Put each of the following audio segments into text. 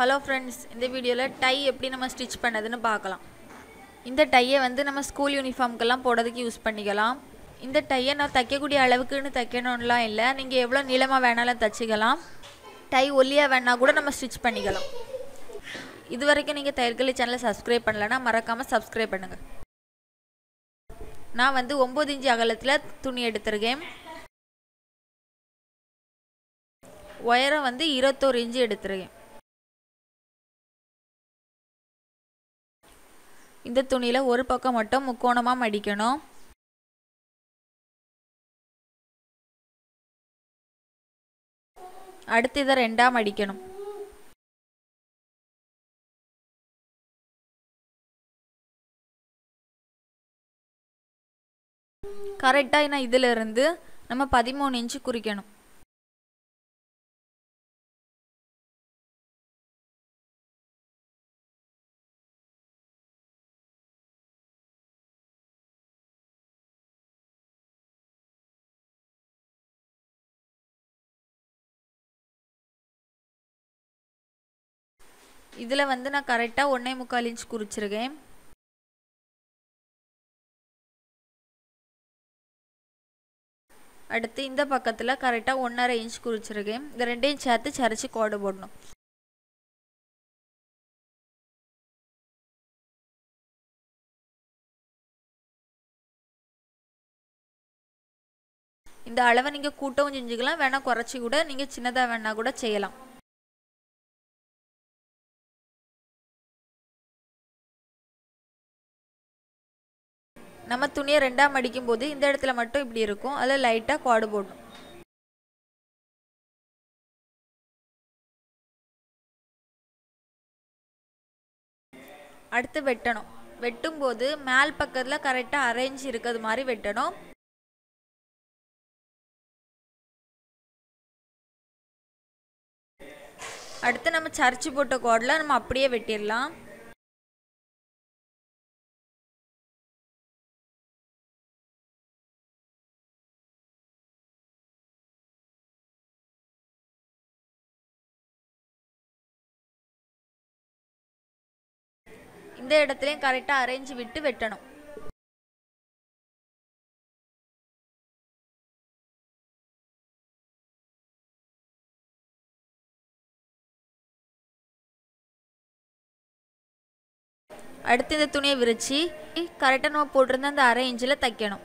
Hello friends, in this video tie eppadi nama stitch pannadunu paakalam. Indha tie vandu nama school uniform ku ellam podadukku use pannikalam. Indha tie na thakka kudiya alavukku nu thakkanonla illa, neenga evlo neelama venala thachikalam. Tie olliya venna kuda nama stitch pannikalam. Idhu varaikku neenga Thayargali channel subscribe pannalana marakama subscribe pannunga. Na vandu 9 inch agalathila thuni eduthirken. Wire vandu 21 inch eduthirken. இந்த துணியில ஒரு பக்கம் மட்டும் முக்கோணமா மடிக்கணும். அடுத்து இத ரெண்டா மடிக்கணும். கரெக்ட்டா இதுல இருந்து நம்ம 13 இன்ச் குறிக்கணும். இதுல வந்து நான் கரெக்ட்டா 1.25 இன்ச் குறிச்சிருக்கேன். அடுத்து இந்த பக்கத்துல கரெக்ட்டா 1.5 இன்ச் குறிச்சிருக்கேன். இந்த ரெண்டையும் சேர்த்து சரிச்சு கோடு போடணும். இந்த அளவை நீங்க கூட்டவும் செஞ்சுக்கலாம், வேணா குறைச்சி கூட நீங்க சின்னதா வேணா கூட செய்யலாம். நம்ம துணியை ரெண்டா மடிக்கும்போது இந்த இடத்துல மட்டும் இப்படி இருக்கும். அத லைட்டா கோடு போடுறோம். அடுத்து வெட்டணும். வெட்டும்போது மேல் பக்கத்துல கரெக்ட்டா அரேஞ்ச் இருக்குது மாதிரி வெட்டணும். அடுத்து நம்ம சர்ச்சி போட்ட கோடுல நம்ம அப்படியே வெட்டிரலாம். இந்த இடத்துலயும் கரெக்ட்டா அரேஞ்ச் விட்டு வெட்டணும். அடுத்து இந்த துணியை விரிச்சி கரெக்ட்டா நம்ம போட்டுருந்த அந்த அரேஞ்ச்ல தைக்கணும்.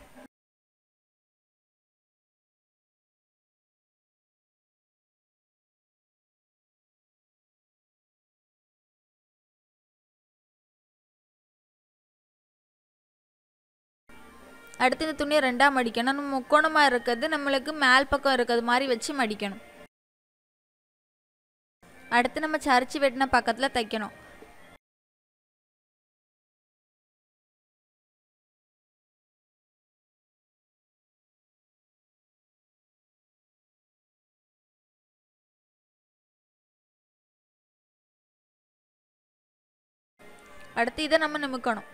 அடுத்து இந்த துணியை ரெண்டா மடிக்கணும். நம்ம முக்கோணமா இருக்கிறது நம்மளுக்கு மேல் பக்கம் இருக்கிறது மாதிரி வச்சு மடிக்கணும். அடுத்து நம்ம சரிச்சு வெட்டின பக்கத்துல தைக்கணும். அடுத்து இதை நம்ம நிமிக்கணும்.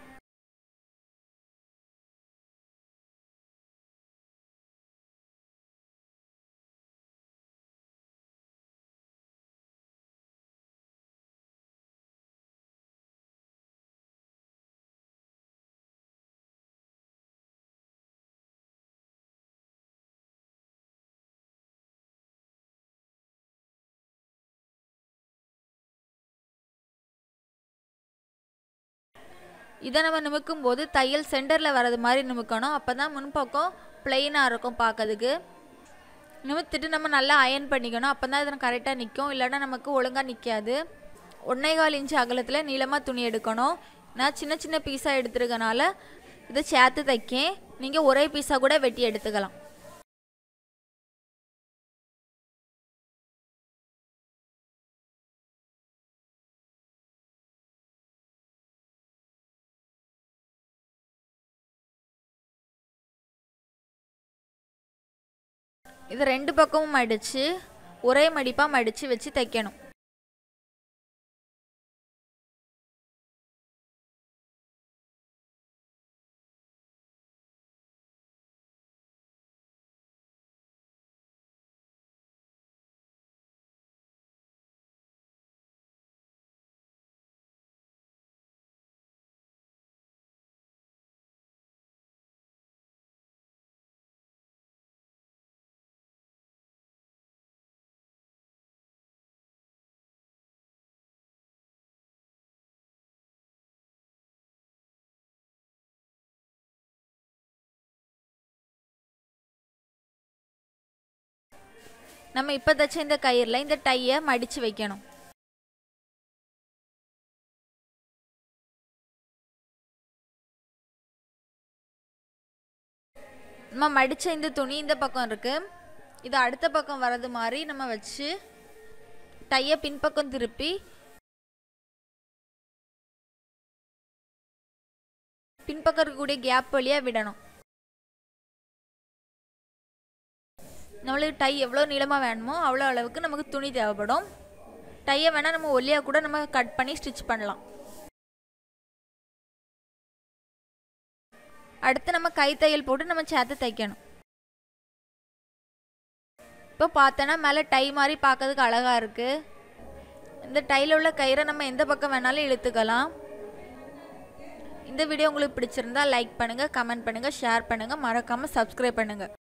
இத நம்ம நிமிக்கும்போது தையல் சென்டர்ல வரது மாதிரி நிமிக்கணும். அப்பதான் முன்பக்கம் ப்ளைனா இருக்கும் பார்க்கிறதுக்கு. நிமித்திட்டு நம்ம நல்லா அயர்ன் பண்ணிக்கணும். அப்பதான் இது கரெக்ட்டா நிக்கும். இல்லனா நமக்கு ஒழுங்கா நிக்காது. 1.25 இன்ச் அகலத்துல நீளமா துணி எடுக்கணும். நான் சின்ன சின்ன பீஸா எடுத்துறதனால இத சேர்த்து தைக்கேன். நீங்க ஒரே பீஸா கூட வெட்டி எடுத்துக்கலாம். இது ரெண்டு பக்கமும் மடிச்சு ஒரே மடிப்பா மடிச்சு வச்சு தைக்கணும். நம்ம இப்ப தச்ச இந்த கயிறல இந்த டையை மடிச்சு வைக்கணும். நம்ம மடிச்ச இந்த துணி இந்த பக்கம் இருக்கு, இது அடுத்த பக்கம் வரது மாதிரி நம்ம வச்சு டையை பின்பக்கம் திருப்பி பின்பக்கம் இருக்கக்கூடிய கேப் வழியா விடணும். நம்மளுக்கு டை எவ்வளோ நீளமாக வேணுமோ அவ்வளோ அளவுக்கு நமக்கு துணி தேவைப்படும். டையை வேணால் நம்ம ஒல்லியாக கூட நம்ம கட் பண்ணி ஸ்டிச் பண்ணலாம். அடுத்து நம்ம கை தையல் போட்டு நம்ம சேர்த்து தைக்கணும். இப்போ பார்த்தோன்னா மேலே டை மாதிரி பார்க்கறதுக்கு அழகாக இருக்குது. இந்த டையில் உள்ள கயிறை நம்ம எந்த பக்கம் வேணாலும் இழுத்துக்கலாம். இந்த வீடியோ உங்களுக்கு பிடிச்சிருந்தா லைக் பண்ணுங்கள், கமெண்ட் பண்ணுங்கள், ஷேர் பண்ணுங்கள், மறக்காமல் சப்ஸ்கிரைப் பண்ணுங்கள்.